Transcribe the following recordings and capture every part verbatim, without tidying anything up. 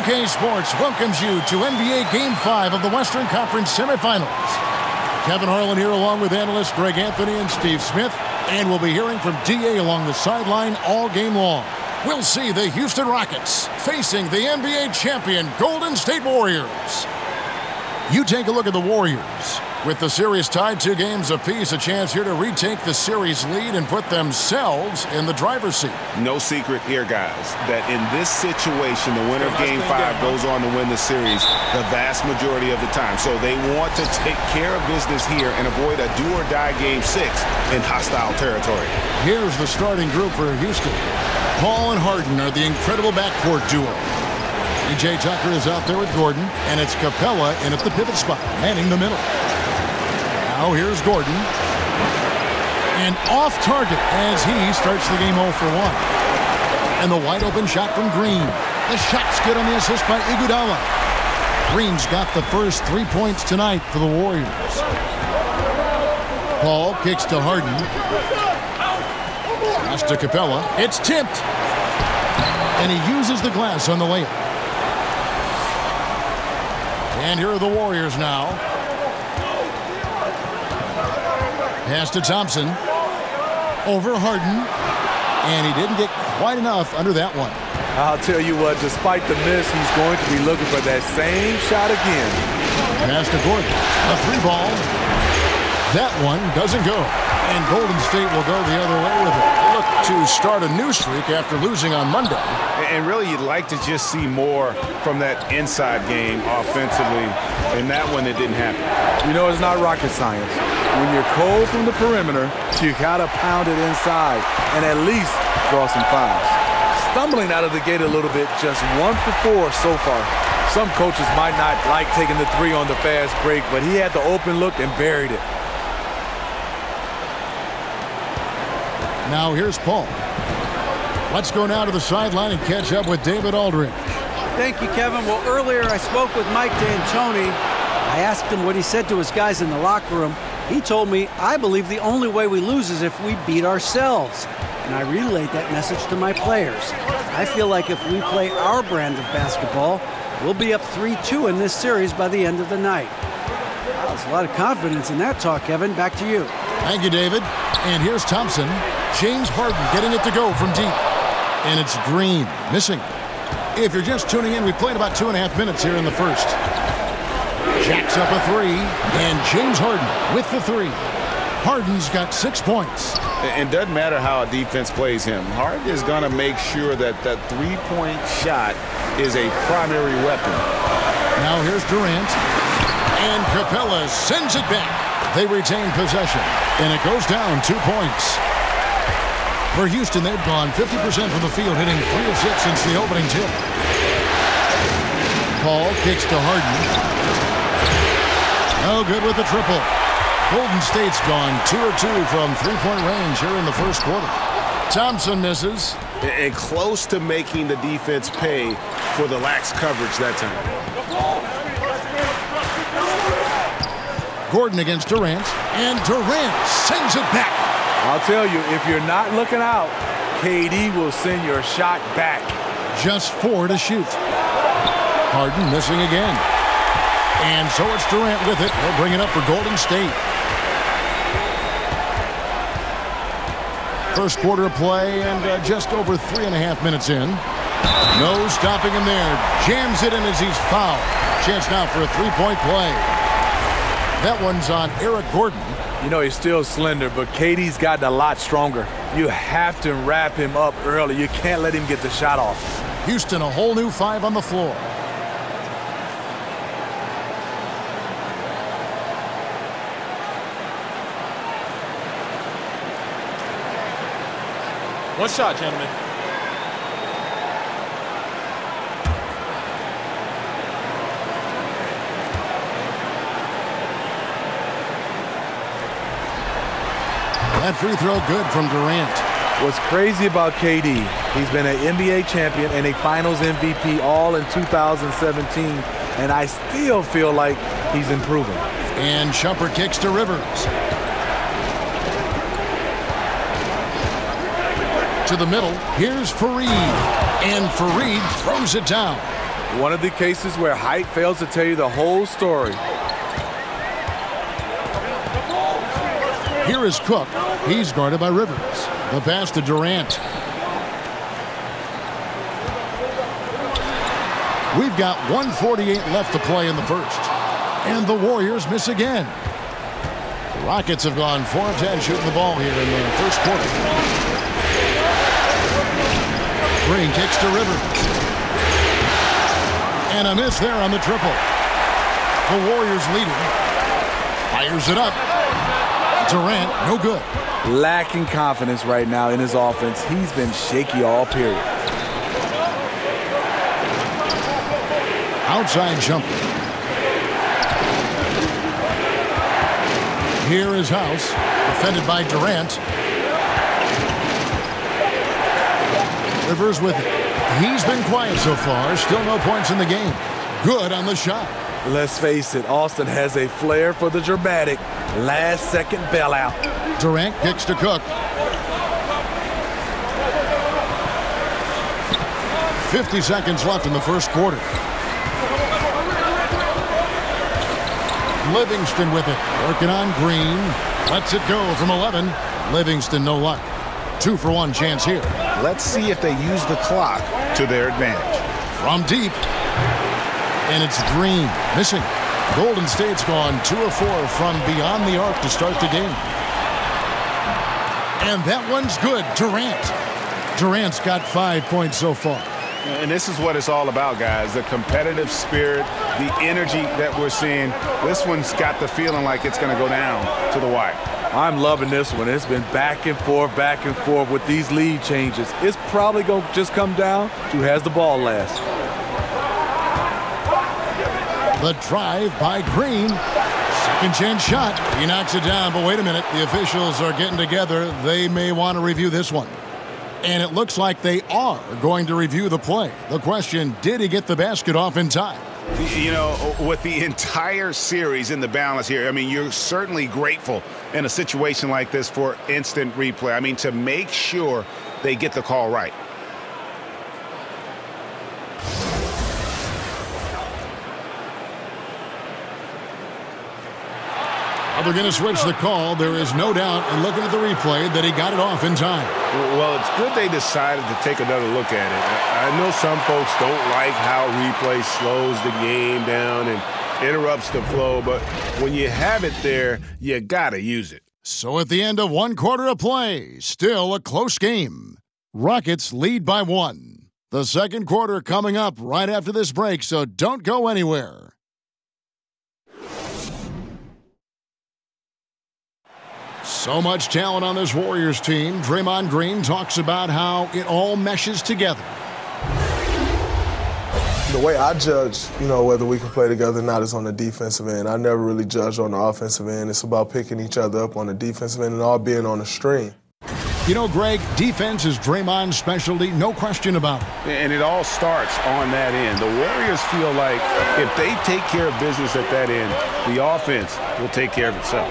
two K Sports welcomes you to N B A Game five of the Western Conference Semifinals. Kevin Harlan here along with analysts Greg Anthony and Steve Smith, and we'll be hearing from D A along the sideline all game long. We'll see the Houston Rockets facing the N B A champion Golden State Warriors. You take a look at the Warriors. With the series tied two games apiece, a chance here to retake the series lead and put themselves in the driver's seat. No secret here, guys, that in this situation, the winner of Game five goes on to win the series the vast majority of the time. So they want to take care of business here and avoid a do-or-die Game six in hostile territory. Here's the starting group for Houston. Paul and Harden are the incredible backcourt duo. E J. Tucker is out there with Gordon, and it's Capela in at the pivot spot, manning the middle. Now here's Gordon. And off target as he starts the game oh for one. And the wide open shot from Green. The shot's good on the assist by Iguodala. Green's got the first three points tonight for the Warriors. Paul kicks to Harden. Pass to Capela. It's tipped. And he uses the glass on the layup. And here are the Warriors now. Pass to Thompson. Over Harden. And he didn't get quite enough under that one. I'll tell you what, despite the miss, he's going to be looking for that same shot again. Pass to Gordon. A three ball. That one doesn't go. And Golden State will go the other way with it. To start a new streak after losing on Monday. And really, you'd like to just see more from that inside game offensively. And that one, it didn't happen. You know, it's not rocket science. When you're cold from the perimeter, you gotta pound it inside and at least draw some fouls. Stumbling out of the gate a little bit, just one for four so far. Some coaches might not like taking the three on the fast break, but he had the open look and buried it. Now here's Paul. Let's go now to the sideline and catch up with David Aldridge. Thank you, Kevin. Well, earlier I spoke with Mike D'Antoni. I asked him what he said to his guys in the locker room. He told me, I believe the only way we lose is if we beat ourselves. And I relayed that message to my players. I feel like if we play our brand of basketball, we'll be up three two in this series by the end of the night. Wow, there's a lot of confidence in that talk, Kevin. Back to you. Thank you, David. And here's Thompson. James Harden getting it to go from deep. And it's Green missing. If you're just tuning in, we played about two and a half minutes here in the first. Jacks up a three, and James Harden with the three. Harden's got six points. It doesn't matter how a defense plays him. Harden is going to make sure that that three-point shot is a primary weapon. Now here's Durant. And Capela sends it back. They retain possession, and it goes down two points. For Houston, they've gone fifty percent from the field, hitting three of six since the opening tip. Paul kicks to Harden. No good with the triple. Golden State's gone two or two from three-point range here in the first quarter. Thompson misses. And close to making the defense pay for the lax coverage that time. Gordon against Durant, and Durant sends it back. I'll tell you, if you're not looking out, K D will send your shot back. Just four to shoot. Harden missing again. And so it's Durant with it. He'll bring it up for Golden State. First quarter of play, and uh, just over three and a half minutes in. No stopping him there. Jams it in as he's fouled. Chance now for a three-point play. That one's on Eric Gordon. You know, he's still slender, but K D's gotten a lot stronger. You have to wrap him up early. You can't let him get the shot off. Houston, a whole new five on the floor. One shot, gentlemen. That free throw good from Durant. What's crazy about K D, he's been an N B A champion and a finals M V P all in two thousand seventeen, and I still feel like he's improving. And Shumper kicks to Rivers. To the middle, here's Faried, and Faried throws it down. One of the cases where height fails to tell you the whole story. Here is Cook. He's guarded by Rivers. The pass to Durant. We've got one forty-eight left to play in the first. And the Warriors miss again. The Rockets have gone four of ten shooting the ball here in the first quarter. Green kicks to Rivers. And a miss there on the triple. The Warriors leading. Fires it up. Durant, no good. Lacking confidence right now in his offense. He's been shaky all period. Outside jumper. Here is House, defended by Durant. Rivers with it. He's been quiet so far. Still no points in the game. Good on the shot. Let's face it, Austin has a flair for the dramatic last-second bailout. Durant kicks to Cook. fifty seconds left in the first quarter. Livingston with it. Working on Green. Lets it go from eleven. Livingston, no luck. Two for one chance here. Let's see if they use the clock to their advantage. From deep. And it's Green missing. Golden State's gone two of four from beyond the arc to start the game. And that one's good. Durant. Durant's got five points so far. And this is what it's all about, guys. The competitive spirit, the energy that we're seeing. This one's got the feeling like it's going to go down to the wire. I'm loving this one. It's been back and forth, back and forth with these lead changes. It's probably going to just come down to who has the ball last. The drive by Green. Second chance shot. He knocks it down, but wait a minute. The officials are getting together. They may want to review this one. And it looks like they are going to review the play. The question, did he get the basket off in time? You know, with the entire series in the balance here, I mean, you're certainly grateful in a situation like this for instant replay. I mean, to make sure they get the call right. They're going to switch the call. There is no doubt, and looking at the replay, that he got it off in time. Well, it's good they decided to take another look at it. I know some folks don't like how replay slows the game down and interrupts the flow, but when you have it there, you got to use it. So at the end of one quarter of play, still a close game. Rockets lead by one. The second quarter coming up right after this break, so don't go anywhere. So much talent on this Warriors team. Draymond Green talks about how it all meshes together. The way I judge, you know, whether we can play together or not is on the defensive end. I never really judge on the offensive end. It's about picking each other up on the defensive end and all being on the stream. You know, Greg, defense is Draymond's specialty, no question about it. And it all starts on that end. The Warriors feel like if they take care of business at that end, the offense will take care of itself.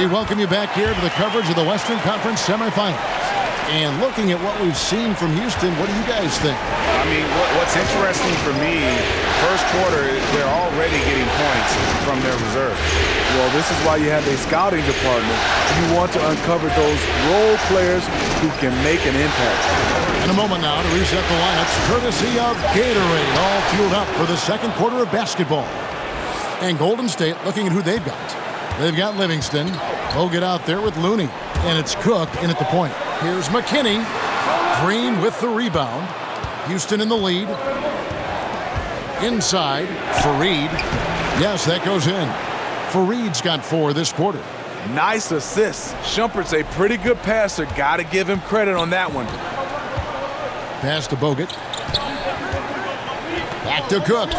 We welcome you back here to the coverage of the Western Conference semifinals. And looking at what we've seen from Houston, what do you guys think? I mean, what's interesting for me, first quarter, they're already getting points from their reserves. Well, this is why you have a scouting department. You want to uncover those role players who can make an impact. In a moment now to reset the lineups, courtesy of Gatorade, all fueled up for the second quarter of basketball. And Golden State looking at who they've got. They've got Livingston. Bogut out there with Looney. And it's Cook in at the point. Here's McKinney. Green with the rebound. Houston in the lead. Inside. Faried. Yes, that goes in. Faried's got four this quarter. Nice assist. Shumpert's a pretty good passer. Got to give him credit on that one. Pass to Bogut. Back to Cook.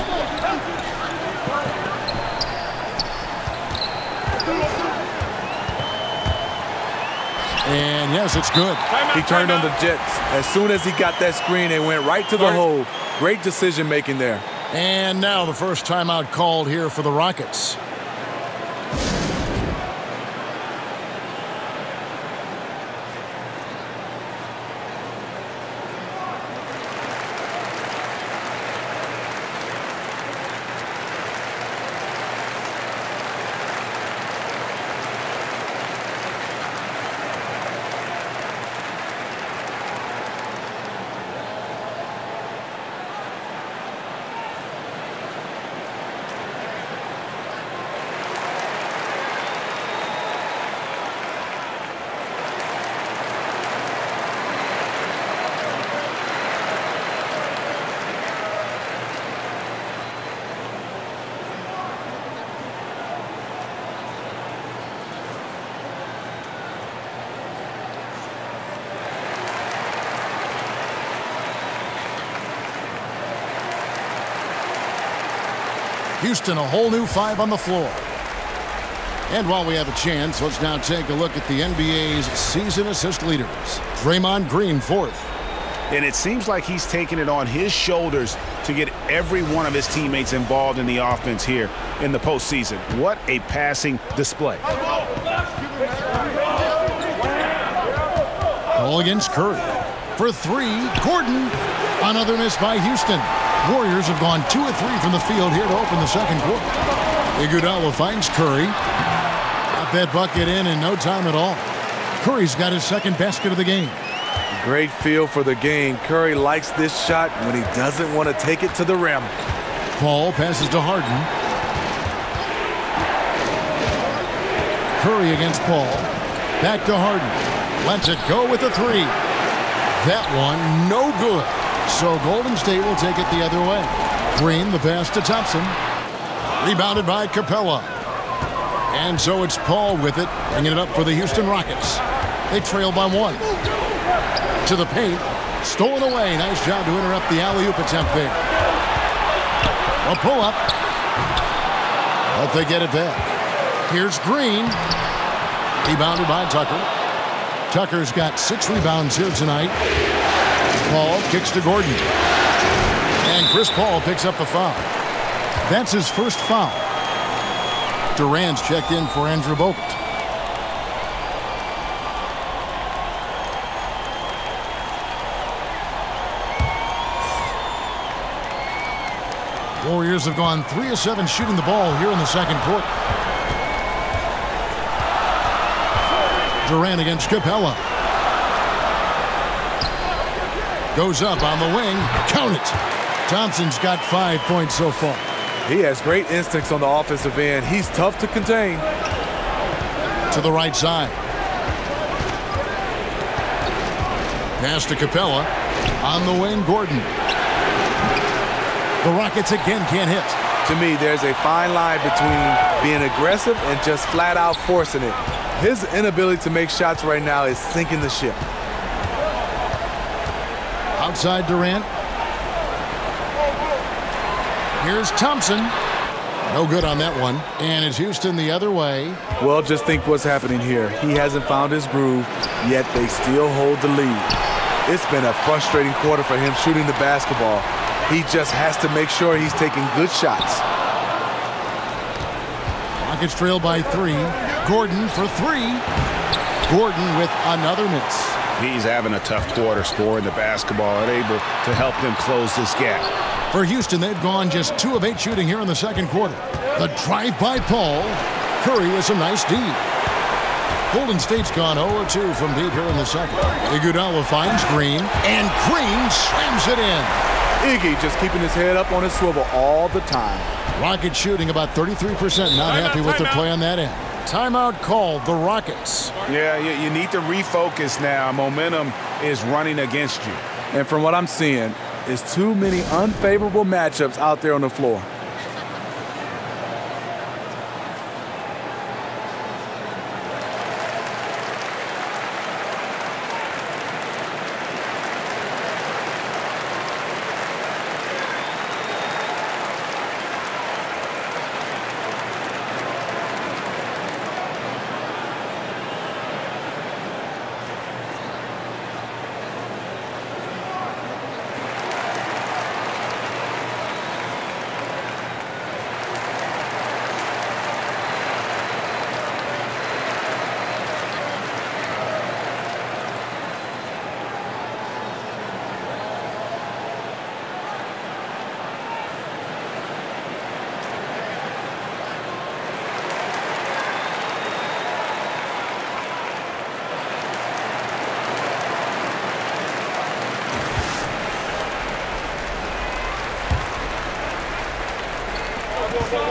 And yes, it's good. He turned on the Jets. As soon as he got that screen, they went right to the hole. Great decision making there. And now the first timeout called here for the Rockets. Houston a whole new five on the floor. And while we have a chance, let's now take a look at the N B A's season assist leaders. Draymond Green fourth. And it seems like he's taking it on his shoulders to get every one of his teammates involved in the offense here in the postseason. What a passing display. All against Curry. For three, Gordon. Another miss by Houston. Warriors have gone two or three from the field here to open the second quarter. Iguodala finds Curry. Got that bucket in in no time at all. Curry's got his second basket of the game. Great feel for the game. Curry likes this shot when he doesn't want to take it to the rim. Paul passes to Harden. Curry against Paul. Back to Harden. Lets it go with a three. That one no good. So Golden State will take it the other way. Green the pass to Thompson. Rebounded by Capela. And so it's Paul with it, bringing it up for the Houston Rockets. They trail by one. To the paint, stolen away. Nice job to interrupt the alley-oop attempt there. A pull-up, but they get it back. Here's Green, rebounded by Tucker. Tucker's got six rebounds here tonight. Paul kicks to Gordon, and Chris Paul picks up a foul. That's his first foul. Durant's checked in for Andrew Bogut. Warriors have gone three of seven shooting the ball here in the second quarter. Durant against Capela. Goes up on the wing. Count it. Thompson's got five points so far. He has great instincts on the offensive end. He's tough to contain. To the right side. Pass to Capela. On the wing, Gordon. The Rockets again can't hit. To me, there's a fine line between being aggressive and just flat out forcing it. His inability to make shots right now is sinking the ship. Outside Durant. Here's Thompson. No good on that one. And it's Houston the other way. Well, just think what's happening here. He hasn't found his groove, yet they still hold the lead. It's been a frustrating quarter for him shooting the basketball. He just has to make sure he's taking good shots. Rockets trail by three. Gordon for three. Gordon with another miss. He's having a tough quarter scoring the basketball, unable to help them close this gap. For Houston, they've gone just two of eight shooting here in the second quarter. The drive by Paul. Curry with some nice deed. Golden State's gone oh for two from deep here in the second. Iguodala finds Green, and Green slams it in. Iggy just keeping his head up on his swivel all the time. Rockets shooting about thirty-three percent. Not happy with their play on that end. Timeout called. The Rockets. Yeah, you, you need to refocus now. Momentum is running against you. And from what I'm seeing, it's too many unfavorable matchups out there on the floor.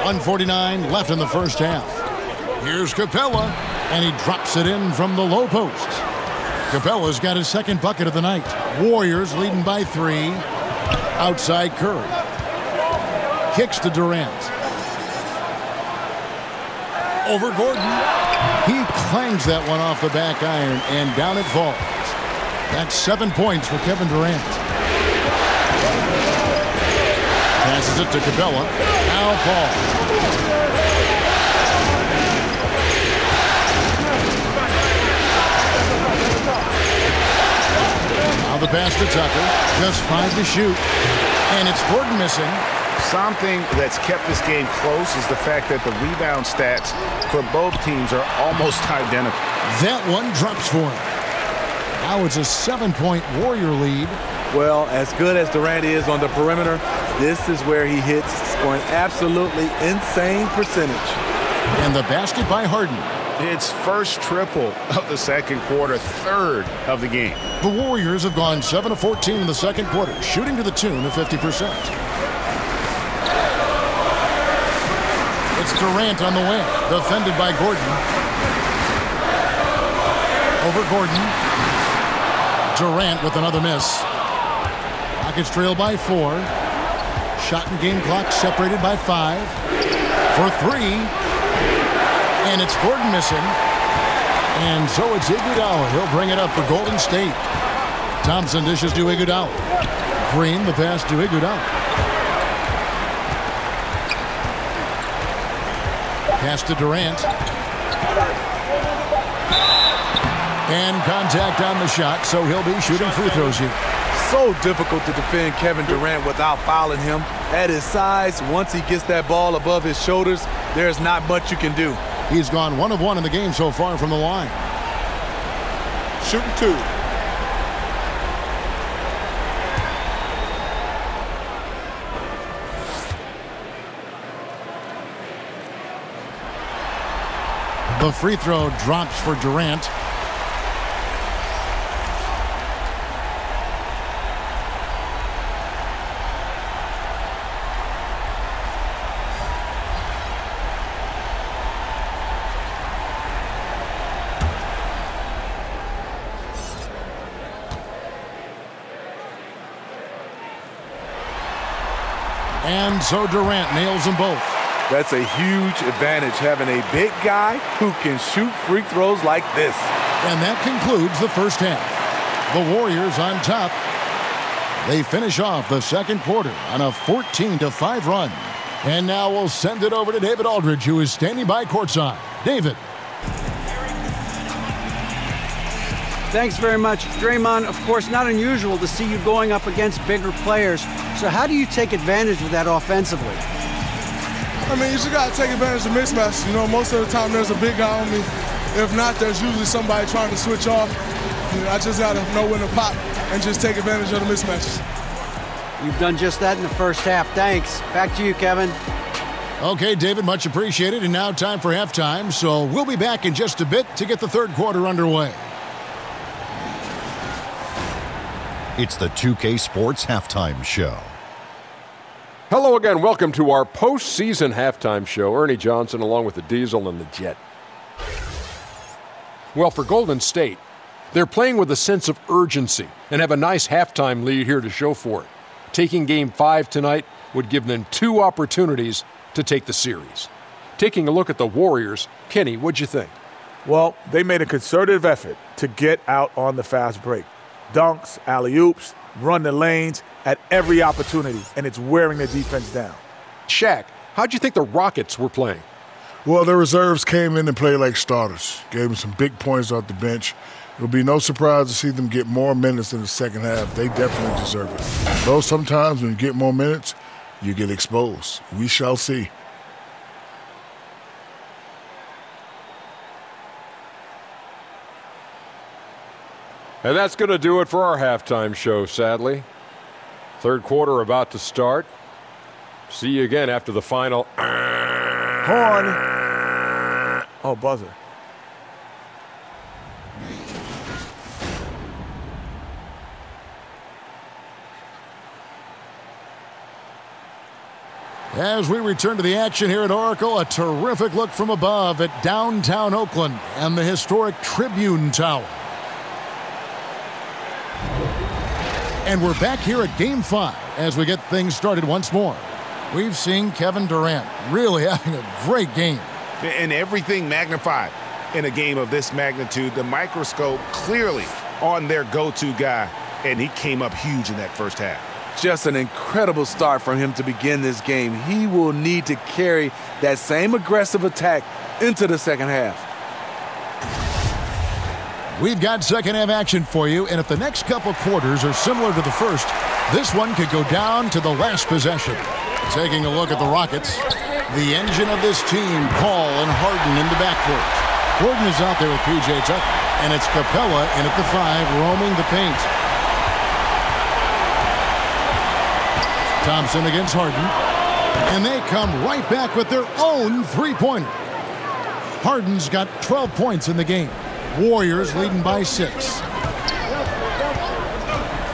one forty-nine left in the first half. Here's Capela, and he drops it in from the low post. Capela's got his second bucket of the night. Warriors leading by three. Outside Curry. Kicks to Durant. Over Gordon. He clangs that one off the back iron, and down it falls. That's seven points for Kevin Durant. passes it to Capela. Now Paul. Now the pass to Tucker. Just five to shoot. And it's Gordon missing. Something that's kept this game close is the fact that the rebound stats for both teams are almost identical. That one drops for him. Now it's a seven-point Warrior lead. Well, as good as Durant is on the perimeter, this is where he hits, scoring absolutely insane percentage. And the basket by Harden. It's first triple of the second quarter, third of the game. The Warriors have gone seven of fourteen in the second quarter, shooting to the tune of fifty percent. It's Durant on the wing, defended by Gordon. Over Gordon. Durant with another miss. Rockets trail by four. Shot and game clock separated by five. For three. And it's Gordon missing. And so it's Iguodala. He'll bring it up for Golden State. Thompson dishes to Iguodala. Green, the pass to Iguodala. Pass to Durant. And contact on the shot, so he'll be shooting free throws here. So difficult to defend Kevin Durant without fouling him. At his size, once he gets that ball above his shoulders, there's not much you can do. He's gone one of one in the game so far from the line. Shooting two. The free throw drops for Durant. And so Durant nails them both. That's a huge advantage, having a big guy who can shoot free throws like this. And that concludes the first half. The Warriors on top. They finish off the second quarter on a fourteen to five run. And now we'll send it over to David Aldridge, who is standing by courtside. David. Thanks very much, Draymond. Of course, not unusual to see you going up against bigger players. So how do you take advantage of that offensively? I mean, you just got to take advantage of mismatches. You know, most of the time there's a big guy on me. If not, there's usually somebody trying to switch off. You know, I just got to know when to pop and just take advantage of the mismatches. You've done just that in the first half. Thanks. Back to you, Kevin. Okay, David, much appreciated. And now time for halftime. So we'll be back in just a bit to get the third quarter underway. It's the two K Sports Halftime Show. Hello again. Welcome to our postseason halftime show. Ernie Johnson along with the Diesel and the Jet. Well, for Golden State, they're playing with a sense of urgency and have a nice halftime lead here to show for it. Taking game five tonight would give them two opportunities to take the series. Taking a look at the Warriors, Kenny, what'd you think? Well, they made a concerted effort to get out on the fast break. Dunks, alley-oops, run the lanes at every opportunity, and it's wearing the defense down. Shaq, how'd you think the Rockets were playing? Well, the reserves came in and played like starters, gave them some big points off the bench. It'll be no surprise to see them get more minutes in the second half. They definitely deserve it. Though sometimes when you get more minutes, you get exposed. We shall see. And that's going to do it for our halftime show, sadly. Third quarter about to start. See you again after the final. Horn. Oh, buzzer. As we return to the action here at Oracle, a terrific look from above at downtown Oakland and the historic Tribune Tower. And we're back here at Game five as we get things started once more. We've seen Kevin Durant really having a great game. And everything magnified in a game of this magnitude. The microscope clearly on their go-to guy, and he came up huge in that first half. Just an incredible start from him to begin this game. He will need to carry that same aggressive attack into the second half. We've got second half action for you, and if the next couple quarters are similar to the first, this one could go down to the last possession. Taking a look at the Rockets, the engine of this team, Paul and Harden in the backcourt. Gordon is out there with P J. Tucker, and it's Capela in at the five, roaming the paint. Thompson against Harden, and they come right back with their own three-pointer. Harden's got twelve points in the game. Warriors leading by six.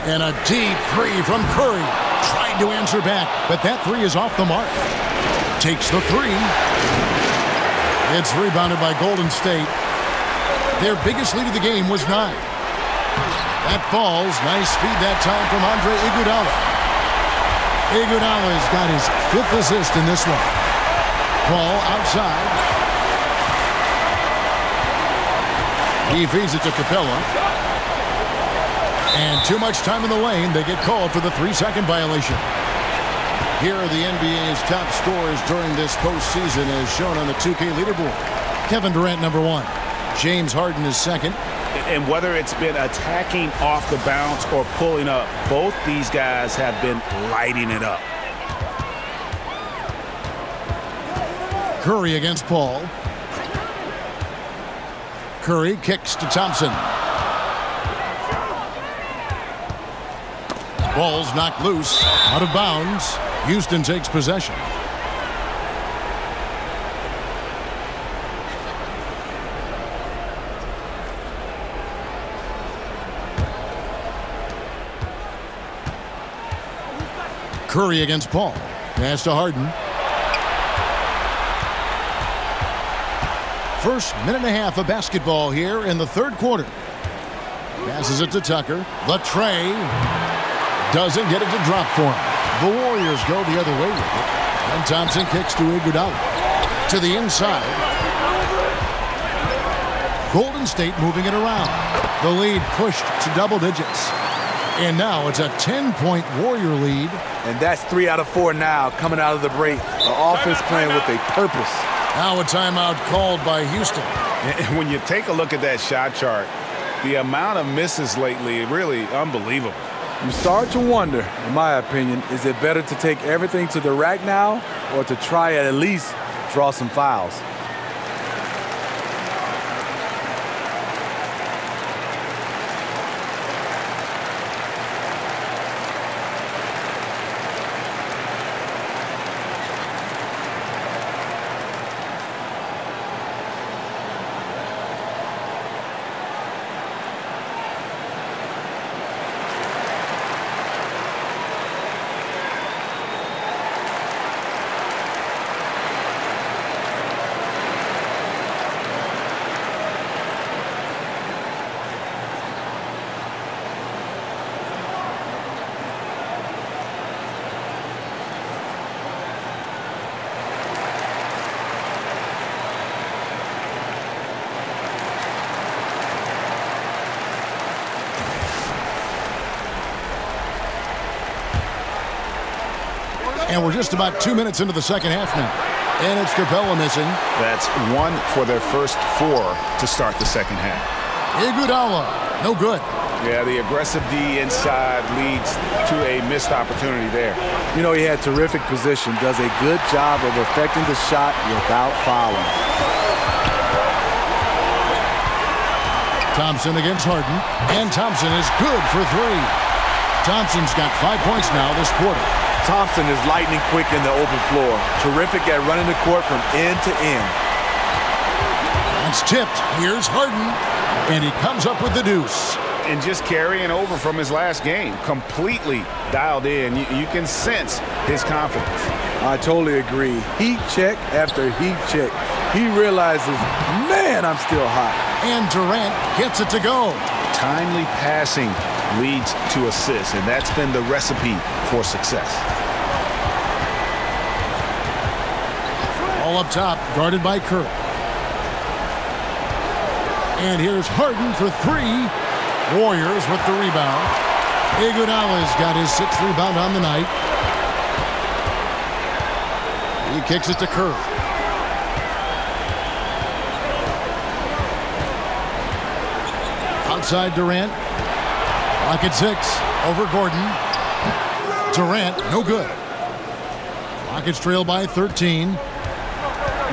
And a deep three from Curry. Tried to answer back, but that three is off the mark. Takes the three. It's rebounded by Golden State. Their biggest lead of the game was nine. That falls. Nice feed that time from Andre Iguodala. Iguodala's got his fifth assist in this one. Paul outside. He feeds it to Capela. And too much time in the lane. They get called for the three-second violation. Here are the N B A's top scorers during this postseason as shown on the two K leaderboard. Kevin Durant, number one. James Harden is second. And whether it's been attacking off the bounce or pulling up, both these guys have been lighting it up. Curry against Paul. Curry kicks to Thompson. Ball's knocked loose. Out of bounds. Houston takes possession. Curry against Paul. Pass to Harden. First minute and a half of basketball here in the third quarter. Passes it to Tucker. The tray doesn't get it to drop for him. The Warriors go the other way with it. And Thompson kicks to Iguodala. To the inside. Golden State moving it around. The lead pushed to double digits. And now it's a ten-point Warrior lead. And that's three out of four now coming out of the break. The offense playing with a purpose. Now a timeout called by Houston. And when you take a look at that shot chart, the amount of misses lately, really unbelievable. You start to wonder, in my opinion, is it better to take everything to the rack now or to try at least draw some fouls? And we're just about two minutes into the second half now. And it's Capela missing. That's one for their first four to start the second half. Iguodala, no good. Yeah, the aggressive D inside leads to a missed opportunity there. You know, he had terrific position. Does a good job of affecting the shot without fouling. Thompson against Harden. And Thompson is good for three. Thompson's got five points now this quarter. Thompson is lightning quick in the open floor. Terrific at running the court from end to end. That's tipped. Here's Harden. And he comes up with the deuce. And just carrying over from his last game. Completely dialed in. You, you can sense his confidence. I totally agree. Heat check after heat check. He realizes, man, I'm still hot. And Durant gets it to go. Timely passing leads to assists, and that's been the recipe for success. All up top, guarded by Curry. And here's Harden for three. Warriors with the rebound. Iguodala's got his sixth rebound on the night. He kicks it to Curry. Outside Durant. Lock at six. Over Gordon. Durant, no good. Rockets trail by thirteen.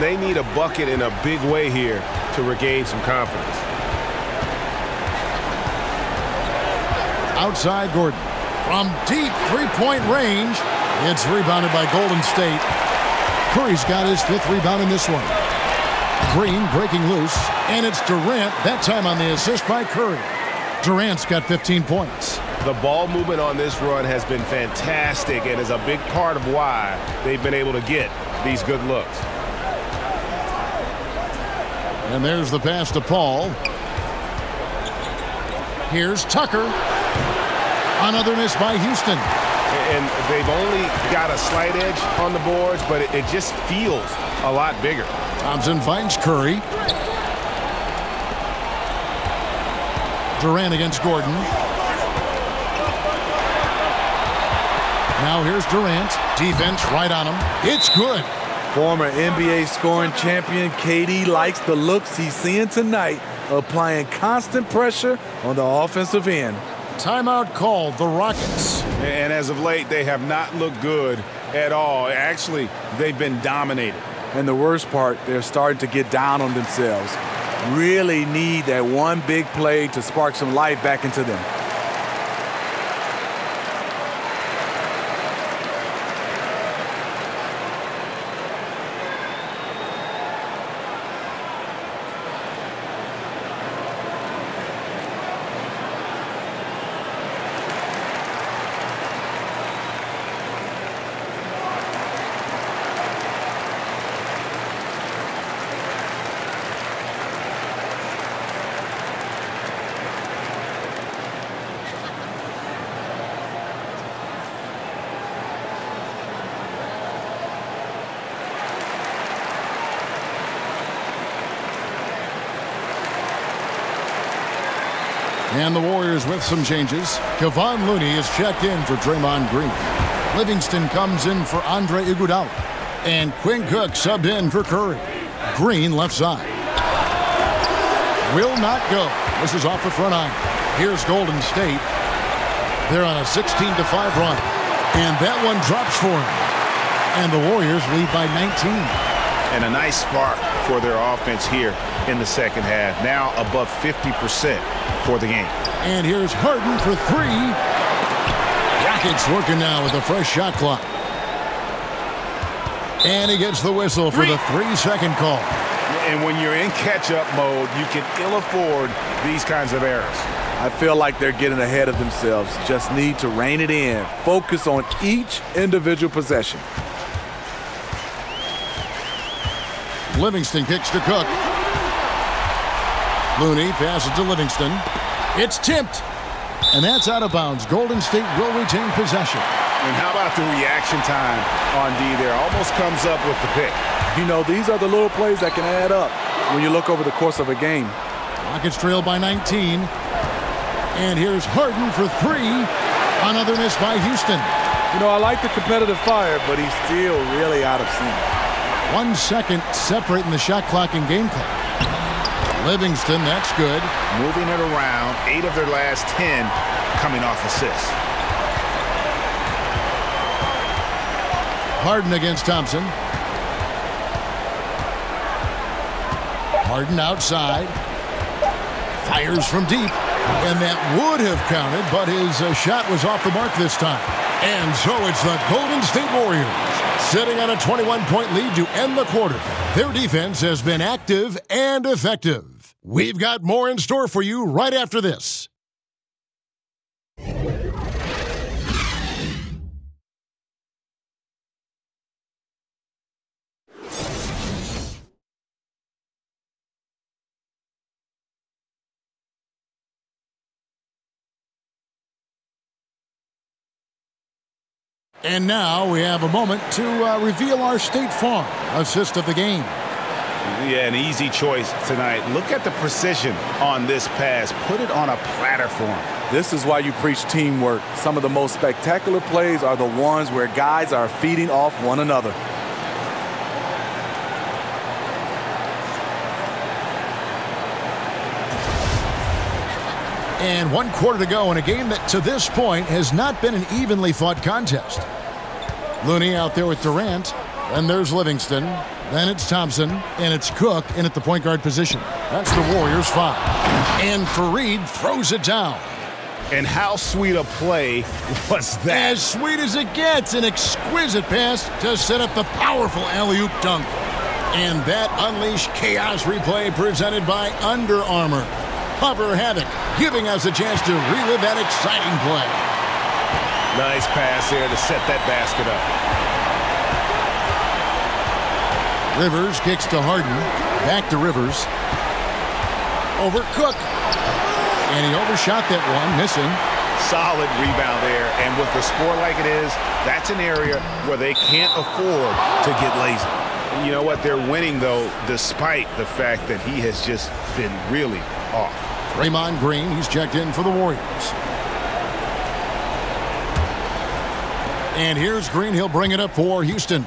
They need a bucket in a big way here to regain some confidence. Outside Gordon. From deep three-point range. It's rebounded by Golden State. Curry's got his fifth rebound in this one. Green breaking loose. And it's Durant, that time on the assist by Curry. Durant's got fifteen points. The ball movement on this run has been fantastic and is a big part of why they've been able to get these good looks. And there's the pass to Paul. Here's Tucker. Another miss by Houston. And they've only got a slight edge on the boards, but it, it just feels a lot bigger. Thompson finds Curry. Durant against Gordon. Now here's Durant. Defense right on him. It's good. Former N B A scoring champion K D likes the looks he's seeing tonight, applying constant pressure on the offensive end. Timeout called the Rockets. And as of late, they have not looked good at all. Actually, they've been dominated. And the worst part, they're starting to get down on themselves. Really need that one big play to spark some life back into them. And the Warriors with some changes. Kevon Looney is checked in for Draymond Green. Livingston comes in for Andre Iguodala. And Quinn Cook subbed in for Curry. Green left side. Will not go. This is off the front iron. Here's Golden State. They're on a sixteen to five run. And that one drops for him. And the Warriors lead by nineteen. And a nice spark for their offense here in the second half. Now above fifty percent for the game. And here's Harden for three. Rockets working now with a fresh shot clock. And he gets the whistle for the three-second call. And when you're in catch-up mode, you can ill afford these kinds of errors. I feel like they're getting ahead of themselves. Just need to rein it in. Focus on each individual possession. Livingston kicks to Cook. Looney passes to Livingston. It's tipped. And that's out of bounds. Golden State will retain possession. And how about the reaction time on D there? Almost comes up with the pick. You know, these are the little plays that can add up when you look over the course of a game. Rockets trail by nineteen. And here's Harden for three. Another miss by Houston. You know, I like the competitive fire, but he's still really out of sync. One second separating the shot clock and game clock. Livingston, that's good. Moving it around. Eight of their last ten coming off assists. Harden against Thompson. Harden outside. Fires from deep. And that would have counted, but his uh, shot was off the mark this time. And so it's the Golden State Warriors, sitting on a twenty-one point lead to end the quarter. Their defense has been active and effective. We've got more in store for you right after this. And now we have a moment to uh, reveal our State Farm assist of the game. yeah, an easy choice tonight. Look at the precision on this pass. Put it on a platter for him. This is why you preach teamwork. Some of the most spectacular plays are the ones where guys are feeding off one another. And one quarter to go in a game that, to this point, has not been an evenly fought contest. Looney out there with Durant, and there's Livingston, then it's Thompson, and it's Cook in at the point guard position. That's the Warriors' foul. And Faried throws it down. And how sweet a play was that? As sweet as it gets, an exquisite pass to set up the powerful alley-oop dunk. And that unleashed chaos replay presented by Under Armour. Hover Havoc, giving us a chance to relive that exciting play. Nice pass here to set that basket up. Rivers kicks to Harden. Back to Rivers. Over Cook. And he overshot that one, missing. Solid rebound there. And with the score like it is, that's an area where they can't afford to get lazy. You know what? They're winning, though, despite the fact that he has just been really off. Draymond Green, he's checked in for the Warriors. And here's Green. He'll bring it up for Houston.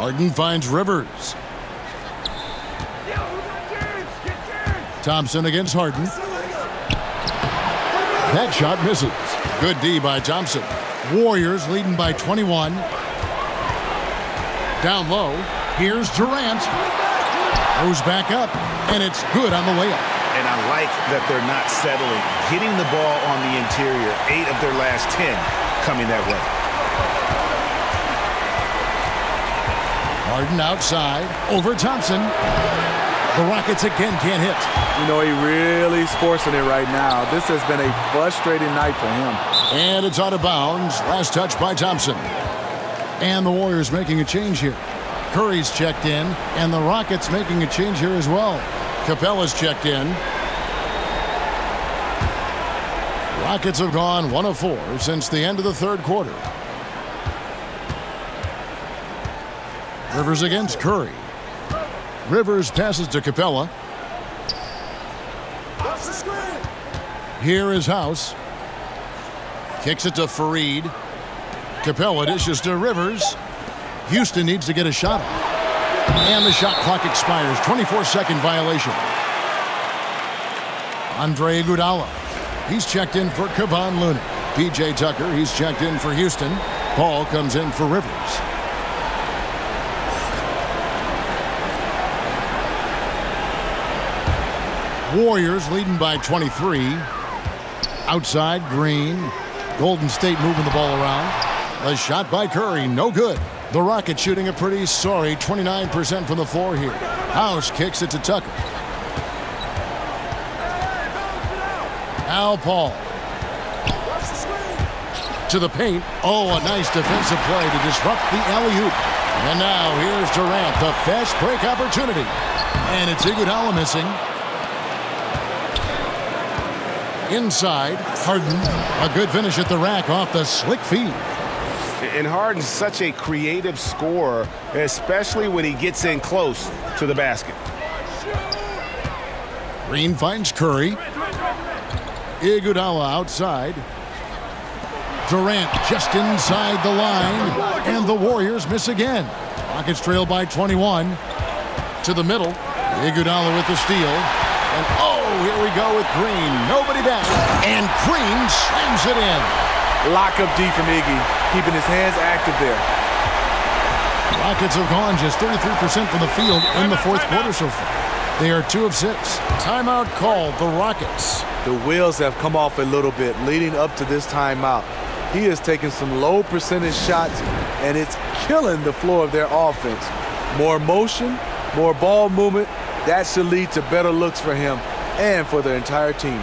Harden finds Rivers. Thompson against Harden. That shot misses. Good D by Thompson. Warriors leading by twenty-one. Down low. Here's Durant. Goes back up. And it's good on the layup. And I like that they're not settling. Hitting the ball on the interior. Eight of their last ten coming that way. Harden outside. Over Thompson. The Rockets again can't hit. You know, he really is forcing it right now. This has been a frustrating night for him. And it's out of bounds. Last touch by Thompson. And the Warriors making a change here. Curry's checked in, and the Rockets making a change here as well. Capela's checked in. Rockets have gone one of four since the end of the third quarter. Rivers against Curry. Rivers passes to Capela. Here is House. Kicks it to Faried. Capela dishes to Rivers. Houston needs to get a shot off. And the shot clock expires. twenty-four second violation. Andre Iguodala. He's checked in for Kevon Looney. E J. Tucker. He's checked in for Houston. Paul comes in for Rivers. Warriors leading by twenty-three. Outside Green. Golden State moving the ball around. A shot by Curry. No good. The Rockets shooting a pretty sorry twenty-nine percent from the floor here. House kicks it to Tucker. Now Paul. To the paint. Oh, a nice defensive play to disrupt the alley-oop. And now here's Durant, the fast break opportunity. And it's Iguodala missing. Inside, Harden. A good finish at the rack off the slick feed. And Harden's such a creative scorer, especially when he gets in close to the basket. Green finds Curry. Iguodala outside. Durant just inside the line. And the Warriors miss again. Rockets trail by twenty-one. To the middle. Iguodala with the steal. And oh, here we go with Green. Nobody back. And Green slams it in. Lock up D from Iggy, keeping his hands active there. Rockets have gone just thirty-three percent from the field in the fourth quarter so far. They are two of six. Timeout called the Rockets. The wheels have come off a little bit leading up to this timeout. He has taken some low percentage shots, and it's killing the floor of their offense. More motion, more ball movement. That should lead to better looks for him and for their entire team.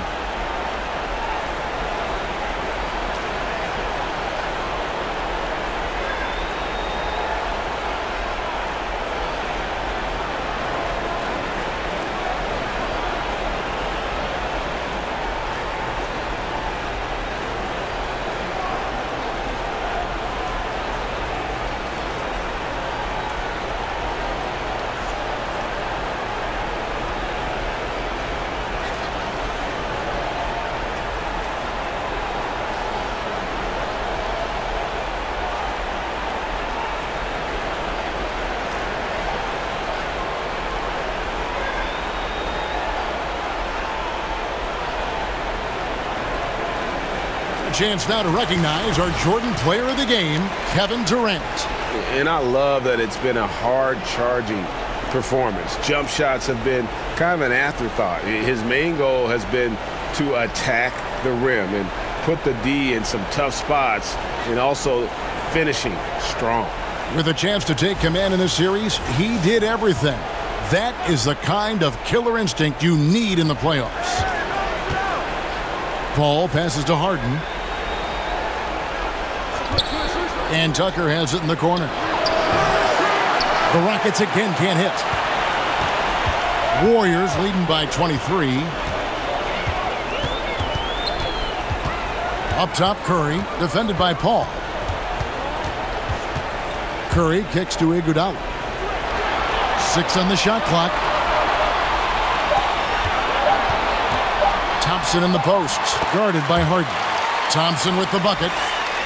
chance now to recognize our Jordan player of the game, Kevin Durant. And I love that it's been a hard-charging performance. Jump shots have been kind of an afterthought. His main goal has been to attack the rim and put the D in some tough spots, and also finishing strong. With a chance to take command in this series, he did everything. That is the kind of killer instinct you need in the playoffs. Paul passes to Harden. And Tucker has it in the corner. The Rockets again can't hit. Warriors leading by twenty-three. Up top, Curry, defended by Paul. Curry kicks to Iguodala. Six on the shot clock. Thompson in the posts, guarded by Harden. Thompson with the bucket.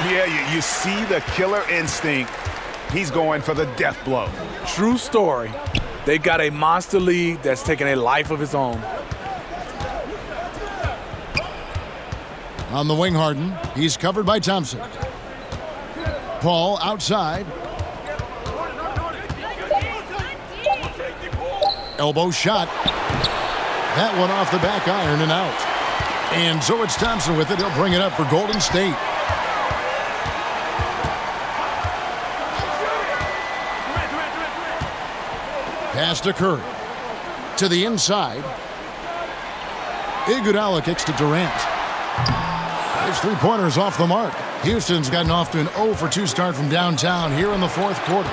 Yeah, you, you see the killer instinct. He's going for the death blow. True story. They've got a monster lead that's taking a life of its own. On the wing, Harden. He's covered by Thompson. Paul outside. Elbow shot. That one off the back iron and out. And so it's Thompson with it. He'll bring it up for Golden State. Pass to Curry. To the inside. Iguodala kicks to Durant. His three-pointers off the mark. Houston's gotten off to an oh for two start from downtown here in the fourth quarter.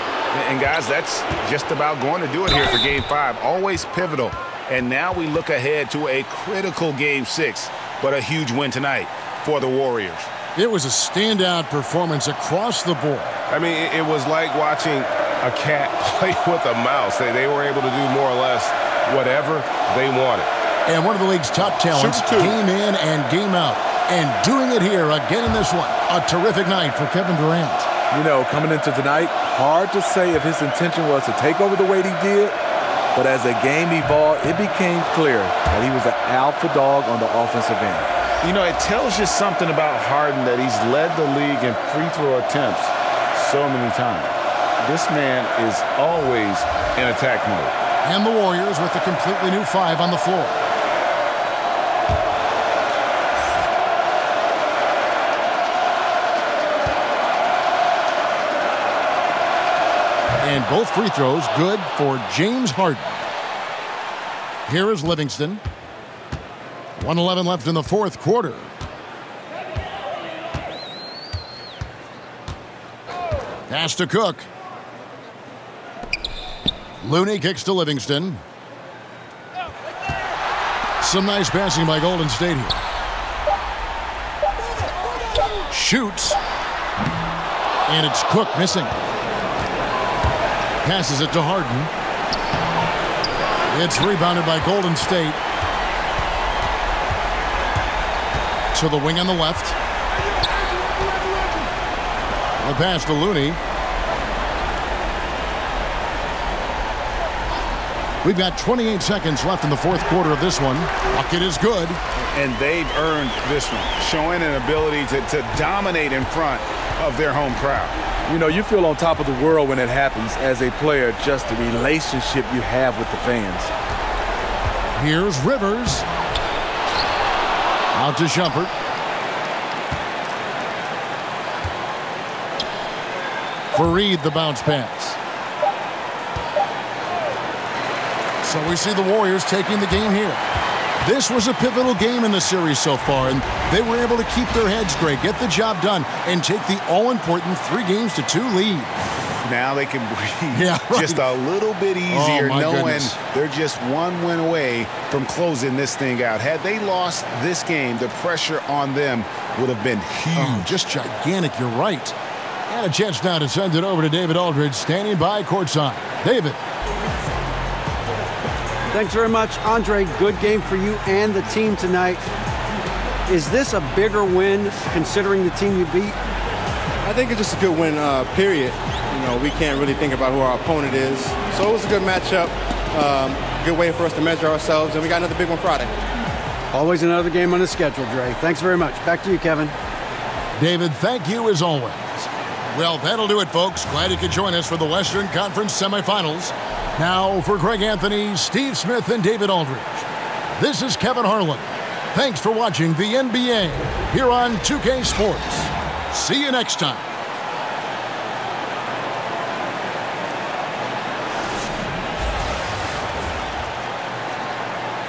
And, guys, that's just about going to do it here for Game five. Always pivotal. And now we look ahead to a critical Game six, but a huge win tonight for the Warriors. It was a standout performance across the board. I mean, it was like watching a cat play with a mouse. They, they were able to do more or less whatever they wanted. And one of the league's top talents came in and game out. And doing it here again in this one. A terrific night for Kevin Durant. You know, coming into tonight, hard to say if his intention was to take over the way he did. But as the game evolved, it became clear that he was an alpha dog on the offensive end. You know, it tells you something about Harden that he's led the league in free throw attempts so many times. This man is always in attack mode. And the Warriors with a completely new five on the floor. And both free throws good for James Harden. Here is Livingston. one eleven left in the fourth quarter. Pass to Cook. Looney kicks to Livingston. Some nice passing by Golden State here. Shoots. And it's Cook missing. Passes it to Harden. It's rebounded by Golden State. To the wing on the left. A pass to Looney. We've got twenty-eight seconds left in the fourth quarter of this one. Bucket is good. And they've earned this one, showing an ability to, to dominate in front of their home crowd. You know, you feel on top of the world when it happens as a player, just the relationship you have with the fans. Here's Rivers. Out to Shumper. Faried the bounce pass. So we see the Warriors taking the game here. This was a pivotal game in the series so far, and they were able to keep their heads straight, get the job done, and take the all-important three games to two lead. Now they can breathe yeah, right. just a little bit easier, oh, knowing goodness. They're just one win away from closing this thing out. Had they lost this game, the pressure on them would have been huge. Oh, just gigantic, you're right. And a chance now to send it over to David Aldridge, standing by courtside. David. Thanks very much, Andre. Good game for you and the team tonight. Is this a bigger win considering the team you beat? I think it's just a good win, uh, period. You know, we can't really think about who our opponent is. So it was a good matchup, um, good way for us to measure ourselves, and we got another big one Friday. Always another game on the schedule, Dre. Thanks very much. Back to you, Kevin. David, thank you as always. Well, that'll do it, folks. Glad you could join us for the Western Conference semifinals. Now for Greg Anthony, Steve Smith, and David Aldridge, this is Kevin Harlan. Thanks for watching the N B A here on two K Sports. See you next time.